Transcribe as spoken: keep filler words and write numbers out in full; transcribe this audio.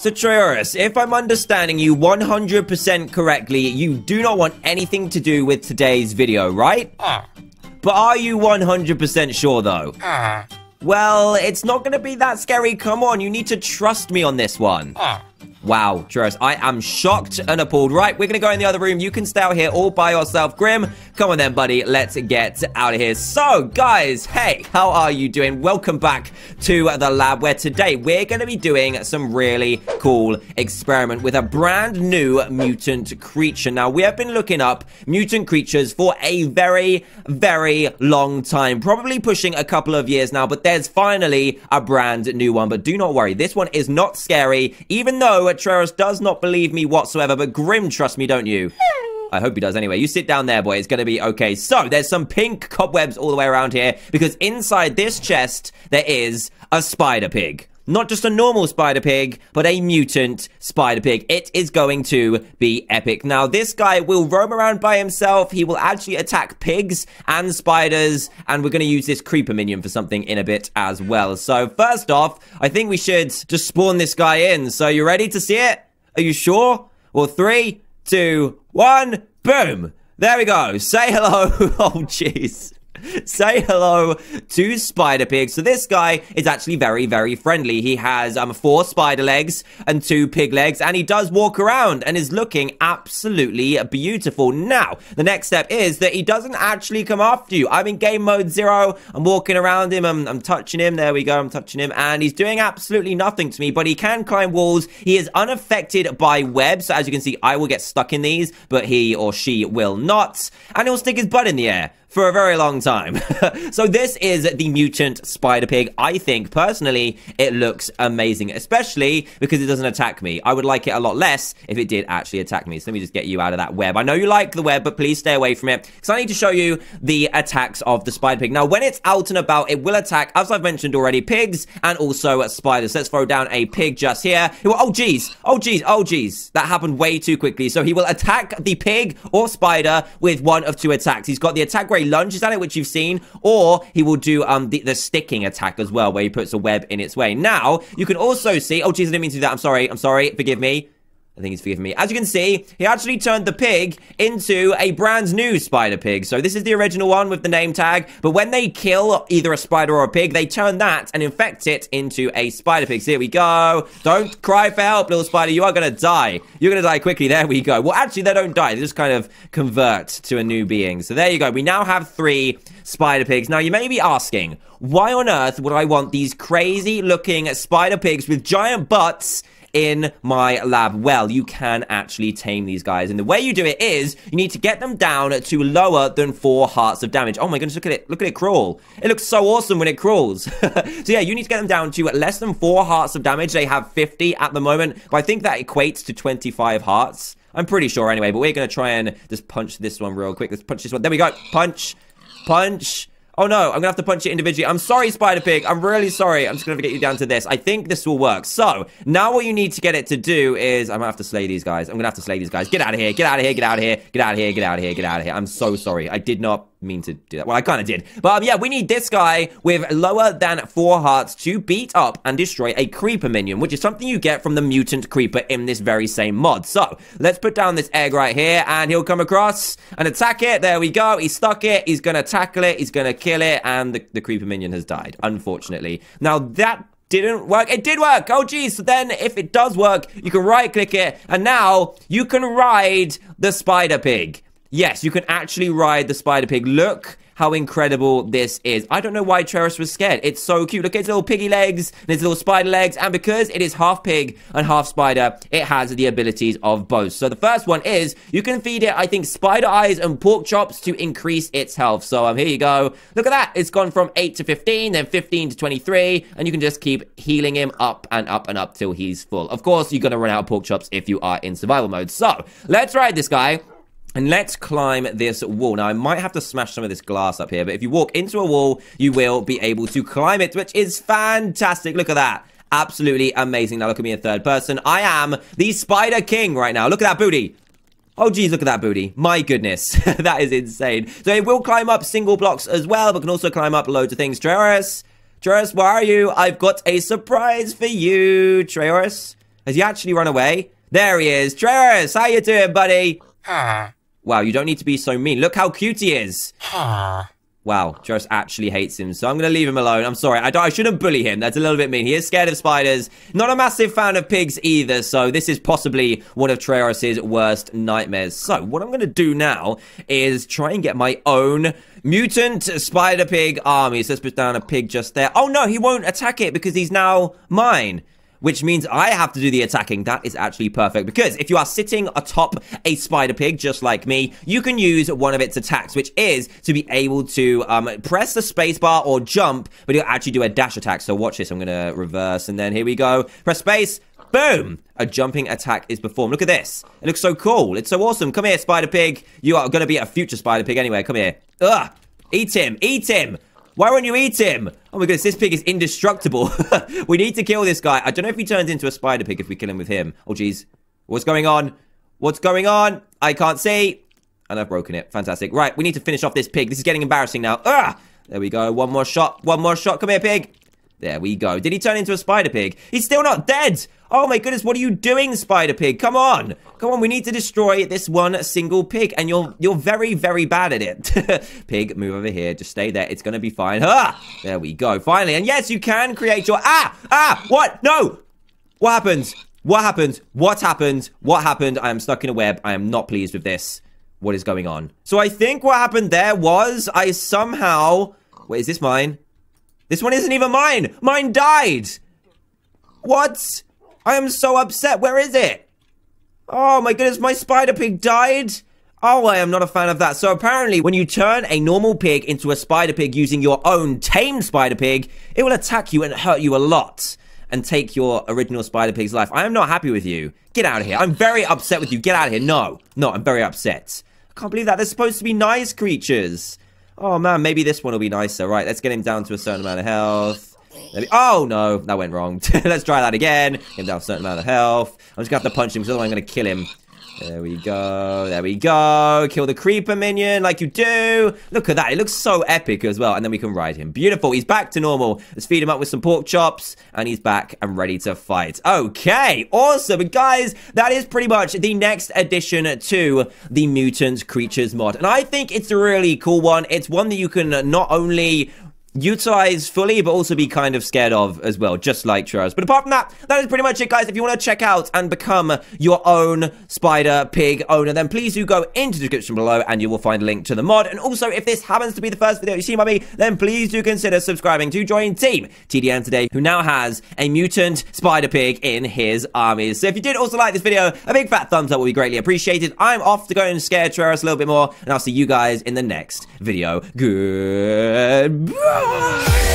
So Treoris, if I'm understanding you one hundred percent correctly, you do not want anything to do with today's video, right? Uh. But are you one hundred percent sure though? Uh. Well, it's not gonna be that scary, come on, you need to trust me on this one. Uh. Wow, Treoris, I am shocked and appalled. Right, we're gonna go in the other room. You can stay out here all by yourself. Grim, come on then, buddy. Let's get out of here. So, guys, hey, how are you doing? Welcome back to the lab, where today we're gonna be doing some really cool experiment with a brand new mutant creature. Now, we have been looking up mutant creatures for a very, very long time. Probably pushing a couple of years now, but there's finally a brand new one. But do not worry, this one is not scary, even though Treras does not believe me whatsoever, but Grim, trust me, don't you? I hope he does anyway. You sit down there, boy. It's going to be okay. So, there's some pink cobwebs all the way around here, because inside this chest, there is a spider pig. Not just a normal spider pig, but a mutant spider pig. It is going to be epic. Now, this guy will roam around by himself. He will actually attack pigs and spiders. And we're going to use this creeper minion for something in a bit as well. So, first off, I think we should just spawn this guy in. So, you ready to see it? Are you sure? Well, three, two, one, boom. There we go. Say hello. Oh, jeez. Say hello to Spiderpig. So this guy is actually very, very friendly. He has um four spider legs and two pig legs, and he does walk around and is looking absolutely beautiful. Now, the next step is that he doesn't actually come after you. I'm in game mode zero. I'm walking around him. I'm, I'm touching him. There we go. I'm touching him, and he's doing absolutely nothing to me, but he can climb walls. He is unaffected by webs. So as you can see, I will get stuck in these, but he or she will not, and he'll stick his butt in the air for a very long time. So this is the mutant spider pig. I think, personally, it looks amazing, especially because it doesn't attack me. I would like it a lot less if it did actually attack me. So let me just get you out of that web. I know you like the web, but please stay away from it, because I need to show you the attacks of the spider pig. Now, when it's out and about, it will attack, as I've mentioned already, pigs and also spiders. Let's throw down a pig just here. He will, oh, geez. Oh, geez. Oh, geez. That happened way too quickly. So he will attack the pig or spider with one of two attacks. He's got the attack rate lunges at it, which you've seen, or he will do um the, the sticking attack as well, where he puts a web in its way. Now, you can also see, oh, geez, I didn't mean to do that. I'm sorry. I'm sorry. Forgive me. I think he's forgiven me. As you can see, he actually turned the pig into a brand new spider pig. So this is the original one with the name tag. But when they kill either a spider or a pig, they turn that and infect it into a spider pig. So here we go. Don't cry for help, little spider. You are going to die. You're going to die quickly. There we go. Well, actually, they don't die. They just kind of convert to a new being. So there you go. We now have three spider pigs. Now, you may be asking, why on earth would I want these crazy looking spider pigs with giant butts in my lab? Well, you can actually tame these guys, and the way you do it is you need to get them down to lower than four hearts of damage. Oh my goodness, look at it. Look at it crawl. It looks so awesome when it crawls. So yeah, you need to get them down to less than four hearts of damage. They have fifty at the moment, but I think that equates to twenty-five hearts. I'm pretty sure anyway, but we're gonna try and just punch this one real quick. Let's punch this one. There we go. Punch. Punch. Oh no, I'm gonna have to punch it individually. I'm sorry, Spider Pig. I'm really sorry. I'm just gonna get you down to this. I think this will work. So, now what you need to get it to do is, I'm gonna have to slay these guys. I'm gonna have to slay these guys. Get out of here, get out of here, get out of here, get out of here, get out of here, get out of here. I'm so sorry. I did not mean to do that. Well, I kind of did. But um, yeah, we need this guy with lower than four hearts to beat up and destroy a creeper minion, which is something you get from the mutant creeper in this very same mod. So, let's put down this egg right here, and he'll come across and attack it. There we go. He stuck it. He's going to tackle it. He's going to kill it, and the, the creeper minion has died, unfortunately. Now, that didn't work. It did work. Oh, geez. So then if it does work, you can right-click it, and now you can ride the spider pig. Yes, you can actually ride the spider pig. Look how incredible this is. I don't know why Treras was scared. It's so cute. Look at his little piggy legs and his little spider legs. And because it is half pig and half spider, it has the abilities of both. So the first one is you can feed it, I think, spider eyes and pork chops to increase its health. So um, here you go. Look at that. It's gone from eight to fifteen, then fifteen to twenty-three. And you can just keep healing him up and up and up till he's full. Of course, you're going to run out of pork chops if you are in survival mode. So let's ride this guy. And let's climb this wall. Now, I might have to smash some of this glass up here, but if you walk into a wall, you will be able to climb it, which is fantastic. Look at that. Absolutely amazing. Now, look at me in third person. I am the Spider King right now. Look at that booty. Oh, geez, look at that booty. My goodness. That is insane. So, it will climb up single blocks as well, but can also climb up loads of things. Treoris, Treoris, where are you? I've got a surprise for you, Treoris. Has he actually run away? There he is. Treras, how you doing, buddy? Ah. Wow, you don't need to be so mean. Look how cute he is. Ah. Wow, Treras actually hates him, so I'm going to leave him alone. I'm sorry, I, don't, I shouldn't bully him. That's a little bit mean. He is scared of spiders. Not a massive fan of pigs either, so this is possibly one of Treoris' worst nightmares. So what I'm going to do now is try and get my own mutant spider pig army. So let's put down a pig just there. Oh no, he won't attack it because he's now mine, which means I have to do the attacking. That is actually perfect, because if you are sitting atop a spider pig, just like me, you can use one of its attacks, which is to be able to um, press the spacebar or jump, but you'll actually do a dash attack. So watch this. I'm going to reverse, and then here we go. Press space. Boom! A jumping attack is performed. Look at this. It looks so cool. It's so awesome. Come here, spider pig. You are going to be a future spider pig anyway. Come here. Ugh! Eat him. Eat him. Why won't you eat him? Oh my goodness, this pig is indestructible. We need to kill this guy. I don't know if he turns into a spider pig if we kill him with him. Oh, geez. What's going on? What's going on? I can't see. And I've broken it. Fantastic. Right, we need to finish off this pig. This is getting embarrassing now. Ah! There we go. One more shot. One more shot. Come here, pig. There we go. Did he turn into a spider pig? He's still not dead. Oh my goodness, what are you doing, spider pig? Come on. Come on, we need to destroy this one single pig. And you're you're very, very bad at it. Pig, move over here. Just stay there. It's going to be fine. Ah, there we go. Finally. And yes, you can create your... Ah! Ah! What? No! What happened? What happened? What happened? What happened? I am stuck in a web. I am not pleased with this. What is going on? So I think what happened there was I somehow... Wait, is this mine? This one isn't even mine. Mine died. What? I am so upset. Where is it? Oh my goodness, my spider pig died. Oh, I am not a fan of that. So apparently when you turn a normal pig into a spider pig using your own tame spider pig, it will attack you and hurt you a lot and take your original spider pig's life. I am not happy with you. Get out of here. I'm very upset with you. Get out of here. No, no, I'm very upset. I can't believe that. They're supposed to be nice creatures. Oh man, maybe this one will be nicer. Right, let's get him down to a certain amount of health. Maybe, oh no, that went wrong. Let's try that again. Get him down a certain amount of health. I'm just gonna have to punch him because otherwise I'm gonna kill him. There we go, there we go. Kill the creeper minion like you do. Look at that, it looks so epic as well. And then we can ride him. Beautiful, he's back to normal. Let's feed him up with some pork chops. And he's back and ready to fight. Okay, awesome. And guys, that is pretty much the next addition to the Mutant Creatures mod. And I think it's a really cool one. It's one that you can not only... utilize fully, but also be kind of scared of as well, just like Treras. But apart from that, that is pretty much it, guys. If you want to check out and become your own spider pig owner, then please do go into the description below and you will find a link to the mod. And also, if this happens to be the first video you see by me, then please do consider subscribing to join Team T D M today, who now has a mutant spider pig in his armies. So if you did also like this video, a big fat thumbs up will be greatly appreciated. I'm off to go and scare Treras a little bit more, and I'll see you guys in the next video. Goodbye. Bye.